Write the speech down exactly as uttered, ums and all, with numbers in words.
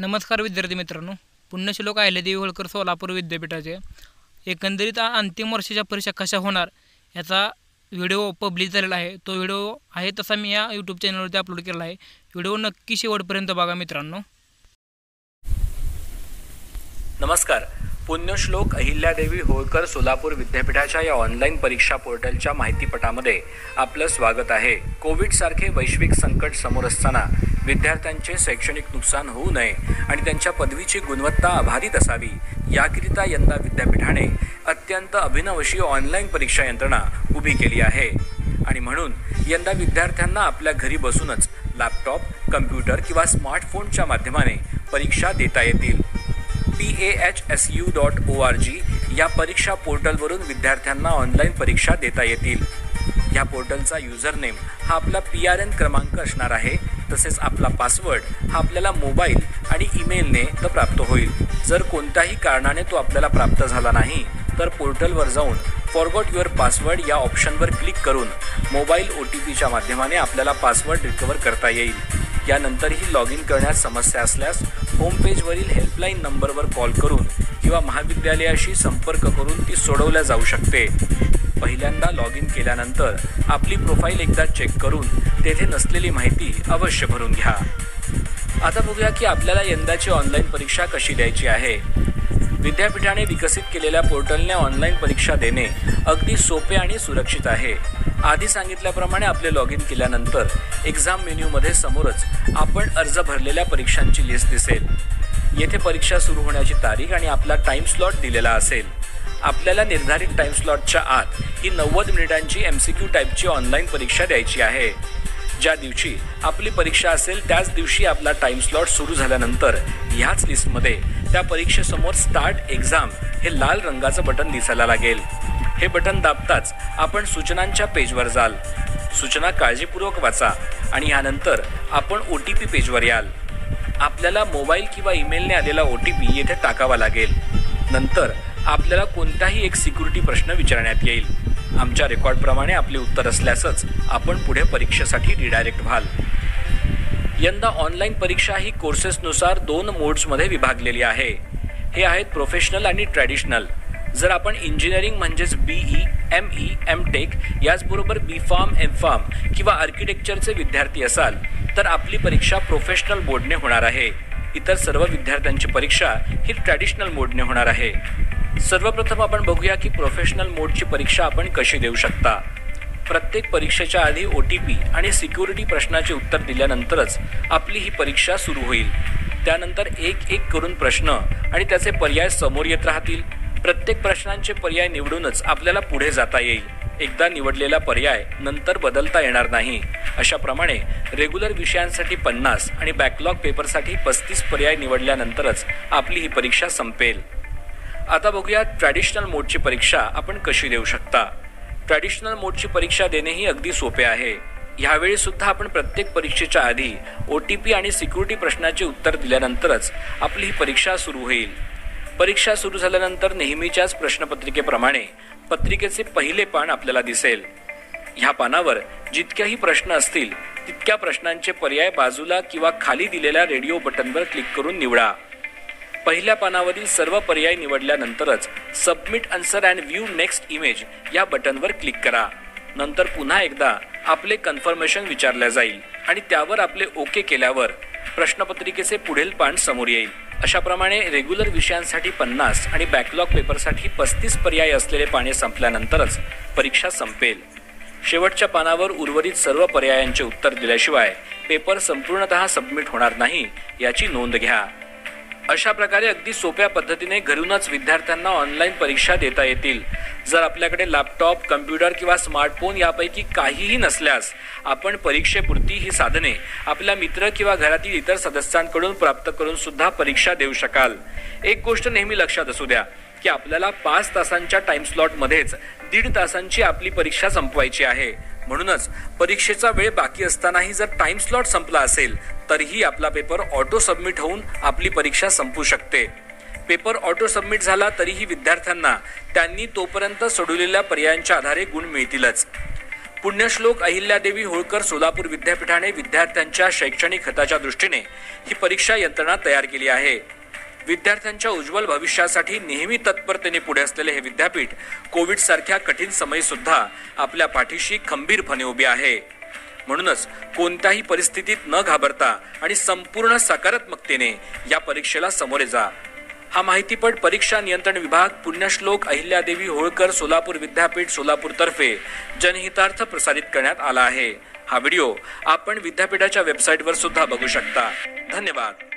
नमस्कार विद्यार्थी मित्रांनो, पुण्यश्लोक अहिल्यादेवी होळकर सोलापूर विद्यापीठाचे एकंदरीत अंतिम वर्षाच्या परीक्षा कशा होणार याचा व्हिडिओ पब्लिश झालेला आहे। तो व्हिडिओ आहे तसा मी या यूट्यूब चॅनलवरती अपलोड केलेला आहे। व्हिडिओ नक्की शेवटपर्यंत बघा मित्रांनो। नमस्कार, पुण्यश्लोक अहिल्यादेवी होळकर सोलापूर विद्यापीठाच्या या ऑनलाइन परीक्षा पोर्टलच्या माहितीपटामध्ये आपलं स्वागत आहे। कोविड सारखे वैश्विक संकट समोर असताना विद्यार्थ्यांचे शैक्षणिक नुकसान होऊ नये आणि त्यांच्या पदवीची गुणवत्ता अबाधित असावी याकरिता यंदा विद्यापीठाने अत्यंत अभिनव अशी ऑनलाइन परीक्षा यंत्रणा उभी केली आहे। आणि म्हणून यंदा विद्यार्थ्यांना आपल्या घरी बसूनच लॅपटॉप, कम्प्युटर किंवा स्मार्टफोनच्या माध्यमाने परीक्षा देता येतील। P A H S U dot O R G या परीक्षा पोर्टलवरून विद्यार्थ्यांना ऑनलाइन परीक्षा देता येतील। या पोर्टलचा युजरनेम हा आपला पी आर एन क्रमांक असणार आहे, तसेच आपला पासवर्ड हा आपल्याला मोबाईल आणि ईमेलने तो प्राप्त होईल। जर कोणत्याही कारणाने तो आपल्याला प्राप्त झाला नाही तर पोर्टलवर जाऊन फॉरगॉट युअर पासवर्ड या ऑप्शनवर क्लिक करून मोबाईल ओ टी पीच्या माध्यमाने आपल्याला पासवर्ड रिकवर करता येईल। यानंतरही लॉग इन करण्यात समस्या असल्यास होम पेजवरील हेल्पलाईन नंबरवर कॉल करून किंवा महाविद्यालयाशी संपर्क करून ती सोडवल्या जाऊ शकते। पहिल्यांदा लॉग इन केल्यानंतर आपली प्रोफाईल एकदा चेक करून तेथे नसलेली माहिती अवश्य भरून घ्या। आता बघूया की आपल्याला यंदाची ऑनलाईन परीक्षा कशी द्यायची आहे। विद्यापीठाने विकसित केलेल्या पोर्टलने ऑनलाईन परीक्षा देणे अगदी सोपे आणि सुरक्षित आहे। आधी सांगितल्याप्रमाणे आपले लॉग इन केल्यानंतर एक्झाम मेन्यूमध्ये समोरच आपण अर्ज भरलेल्या परीक्षांची लिस्ट दिसेल। येथे परीक्षा सुरू होण्याची तारीख आणि आपला टाईम स्लॉट दिलेला असेल। आपल्याला निर्धारित टाइम स्लॉटच्या आत ही नव्वद मिनिटांची एम सी क्यू टाईपची ऑनलाईन परीक्षा द्यायची आहे। ज्या दिवशी आपली परीक्षा असेल त्याच दिवशी आपला टाइम स्लॉट सुरू झाल्यानंतर ह्याच लिस्टमध्ये त्या परीक्षेसमोर स्टार्ट एक्झाम हे लाल रंगाचं बटन दिसायला लागेल। हे बटन दाबताच आपण सूचनांच्या पेजवर जाल। सूचना काळजीपूर्वक वाचा आणि यानंतर आपण ओ टी पी पेजवर याल। आपल्याला मोबाईल किंवा ईमेलने आलेला ओ टी पी येथे टाकावा लागेल। नंतर आपल्याला कोणताही एक सिक्युरिटी प्रश्न विचारण्यात येईल। आमच्या रेकॉर्डप्रमाणे आपले उत्तर असल्यासच आपण पुढे परीक्षेसाठी रिडायरेक्ट व्हाल। यंदा ऑनलाईन परीक्षा ही कोर्सेसनुसार दोन मोड्समध्ये विभागलेली आहे। हे आहेत प्रोफेशनल आणि ट्रॅडिशनल। जर आपण इंजिनिअरिंग म्हणजेच B E, M E, M tech याचबरोबर बी फार्म, एम फार्म किंवा आर्किटेक्चरचे विद्यार्थी असाल तर आपली परीक्षा प्रोफेशनल मोडने होणार आहे। इतर सर्व विद्यार्थ्यांची परीक्षा ही ट्रॅडिशनल मोडने होणार आहे। सर्वप्रथम आपण बघूया की प्रोफेशनल मोडची परीक्षा आपण कशी देऊ शकता। प्रत्येक परीक्षेच्या आधी ओ टी पी आणि सिक्युरिटी प्रश्नाचे उत्तर दिल्यानंतरच आपली ही परीक्षा सुरू होईल। त्यानंतर एक एक करून प्रश्न आणि त्याचे पर्याय समोर येत राहतील। प्रत्येक प्रश्नांचे पर्याय निवडूनच आपल्याला पुढे जाता येईल। एकदा निवडलेला पर्याय नंतर बदलता येणार नाही। अशाप्रमाणे रेग्युलर विषयांसाठी पन्नास आणि बॅकलॉग पेपरसाठी पस्तीस पर्याय निवडल्यानंतरच आपली ही परीक्षा संपेल। आता बघूया ट्रॅडिशनल मोडची परीक्षा आपण कशी देऊ शकता। ट्रॅडिशनल मोडची परीक्षा देणेही अगदी सोपे आहे। ह्यावेळी सुद्धा आपण प्रत्येक परीक्षेच्या आधी ओ टी पी आणि सिक्युरिटी प्रश्नाचे उत्तर दिल्यानंतरच आपली ही परीक्षा सुरू होईल। परीक्षा सुरू झाल्यानंतर नेहमीच्याच प्रश्नपत्रिकेप्रमाणे पत्रिकेचे पहिले पान आपल्याला दिसेल। ह्या पानावर जितक्याही प्रश्न असतील तितक्या प्रश्नांचे पर्याय बाजूला किंवा खाली दिलेल्या रेडिओ बटनवर क्लिक करून निवडा। पहिल्या पानावरील सर्व पर्याय निवडल्यानंतरच submit answer and view next image या बटनवर क्लिक करा। नंतर पुन्हा एकदा आपले कन्फर्मेशन विचारले जाईल आणि त्यावर आपले ओके केल्यावर प्रश्नपत्रिकेचे पुढील पान समोर येईल। अशाप्रमाणे रेग्युलर विषयांसाठी पन्नास आणि बॅकलॉग पेपरसाठी पस्तीस पर्याय असलेले पाने संपल्यानंतरच परीक्षा संपेल। शेवटच्या पानावर उर्वरित सर्व पर्यायांचे उत्तर दिल्याशिवाय पेपर संपूर्णतः सबमिट होणार नाही याची नोंद घ्या। अशा प्रकारे अगदी सोप्या पद्धतीने घरूनच विद्यार्थ्यांना ऑनलाईन परीक्षा देता येतील। जर आपल्याकडे लॅपटॉप, कम्प्युटर किंवा स्मार्टफोन यापैकी काहीही नसल्यास आपण परीक्षेपुरती ही साधने आपल्या मित्र किंवा घरातील इतर सदस्यांकडून प्राप्त करून सुद्धा परीक्षा देऊ शकाल। एक गोष्ट नेहमी लक्षात असू द्या की आपल्याला पाच तासांच्या टाइम स्लॉटमध्येच दीड तासांची आपली परीक्षा संपवायची आहे। म्हणूनच परीक्षेचा वेळ बाकी असतानाही जर टाइम स्लॉट संपला असेल तरीही आपला पेपर ऑटो सबमिट होऊन आपली परीक्षा संपू शकते। पेपर ऑटो सबमिट झाला तरीही विद्यार्थ्यांना त्यांनी तोपर्यंत सोडवलेल्या पर्यायांच्या आधारे गुण मिळतीलच। पुण्यश्लोक अहिल्यादेवी होळकर सोलापूर विद्यापीठाने विद्यार्थ्यांच्या शैक्षणिक हिताच्या दृष्टीने ही परीक्षा यंत्रणा तयार केली आहे। विद्यार्थ्यांच्या उज्ज्वल भविष्यासाठी नेहमी तत्परतेने पुढे असलेले हे विद्यापीठ कोविड सारख्या कठीण समयी सुद्धा आपल्या पाठीशी खंबीरपणे उभे आहे। म्हणूनच कोणत्याही परिस्थितीत न घाबरता आणि संपूर्ण सकारात्मकतेने या परीक्षेला सामोरे जा। हा माहितीपट परीक्षा नियंत्रण विभाग पुण्यश्लोक अहिल्यादेवी होळकर सोलापूर विद्यापीठ सोलापूर तर्फे जनहितार्थ प्रसारित करण्यात आला आहे। हा व्हिडिओ आपण विद्यापीठाच्या वेबसाईटवर सुद्धा बघू शकता। धन्यवाद।